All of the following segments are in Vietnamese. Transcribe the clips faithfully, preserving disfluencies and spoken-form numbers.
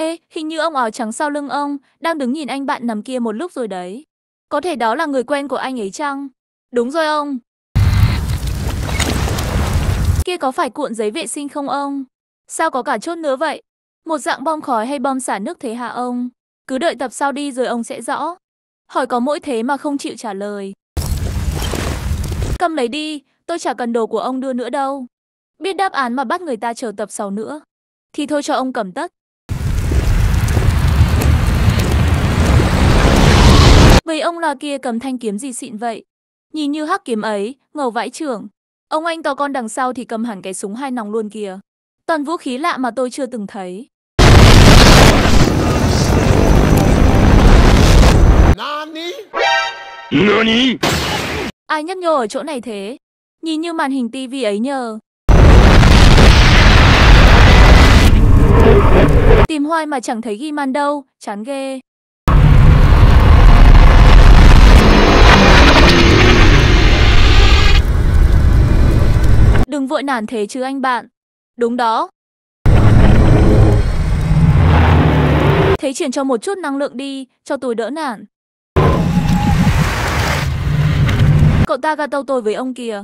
Ê, hình như ông áo trắng sau lưng ông đang đứng nhìn anh bạn nằm kia một lúc rồi đấy. Có thể đó là người quen của anh ấy chăng? Đúng rồi ông. Kia có phải cuộn giấy vệ sinh không ông? Sao có cả chốt nữa vậy? Một dạng bom khói hay bom xả nước thế hả ông? Cứ đợi tập sau đi rồi ông sẽ rõ. Hỏi có mỗi thế mà không chịu trả lời. Cầm lấy đi, tôi chả cần đồ của ông đưa nữa đâu. Biết đáp án mà bắt người ta chờ tập sau nữa. Thì thôi cho ông cầm tất. Vậy ông lò kia cầm thanh kiếm gì xịn vậy? Nhìn như hắc kiếm ấy, ngầu vãi chưởng. Ông anh to con đằng sau thì cầm hẳn cái súng hai nòng luôn kìa. Toàn vũ khí lạ mà tôi chưa từng thấy. Nani? Nani? Ai nhấp nhô ở chỗ này thế? Nhìn như màn hình tivi ấy nhờ. Tìm hoài mà chẳng thấy ghi man đâu, chán ghê. Đừng vội nản thế chứ anh bạn. Đúng đó. Thế chuyển cho một chút năng lượng đi, cho tôi đỡ nản. Cậu ta gạt tâu tôi với ông kìa.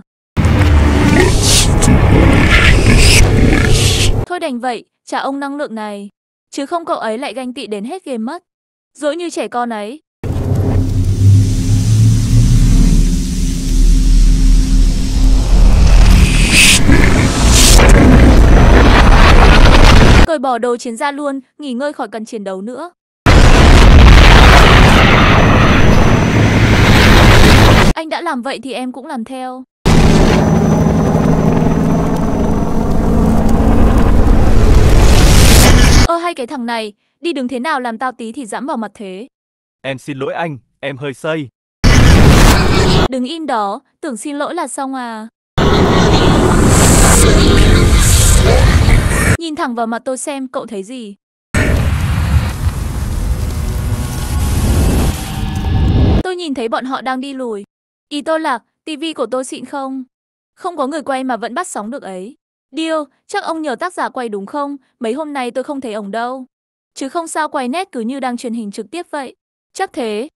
Thôi đành vậy, trả ông năng lượng này. Chứ không cậu ấy lại ganh tị đến hết game mất. Dỗi như trẻ con ấy. Cởi bỏ đồ chiến ra luôn, nghỉ ngơi khỏi cần chiến đấu nữa. Anh đã làm vậy thì em cũng làm theo. Ơ hay cái thằng này, đi đứng thế nào làm tao tí thì dẫm vào mặt thế. Em xin lỗi anh, em hơi say. Đứng im đó, tưởng xin lỗi là xong à. Nhìn thẳng vào mặt tôi xem cậu thấy gì. Tôi nhìn thấy bọn họ đang đi lùi. Ý tôi là, tivi của tôi xịn không? Không có người quay mà vẫn bắt sóng được ấy. Điêu, chắc ông nhờ tác giả quay đúng không? Mấy hôm nay tôi không thấy ông đâu. Chứ không sao quay nét cứ như đang truyền hình trực tiếp vậy. Chắc thế.